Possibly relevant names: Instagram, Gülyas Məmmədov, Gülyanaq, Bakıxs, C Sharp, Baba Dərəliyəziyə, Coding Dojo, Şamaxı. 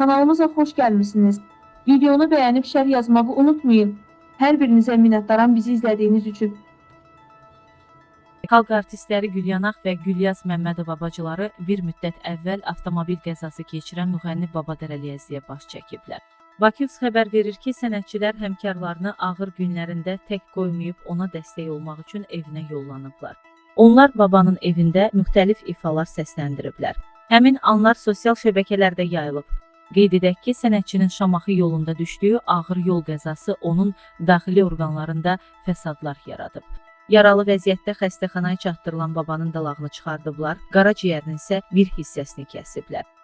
Kanalımıza xoş gəlmisiniz. Videonu bəyənib şərh yazmağı unutmayın. Hər birinizə minnətdaram bizi izlədiyiniz üçün. Xalq artistləri Gülyanaq və Gülyas Məmmədov bacıları bir müddət əvvəl avtomobil qəzası keçirən müğənni Baba Dərəliyəziyə baş çəkiblər. Bakıxs xəbər verir ki, sənətçilər həmkarlarını ağır günlərində tək qoymayıb ona dəstək olmaq üçün evinə yollanıblar. Onlar babanın evində müxtəlif ifalar səsləndiriblər. Həmin anlar sosial şəbəkələrdə yayılıb. Qeyd edək ki, sənətçinin Şamaxı yolunda düşdüyü ağır yol qəzası onun daxili orqanlarında fəsadlar yaradıb. Yaralı vəziyyətdə xəstəxanaya çatdırılan babanın dalağını çıxardıblar, qaraciyərinin isə bir hissəsini kəsiblər.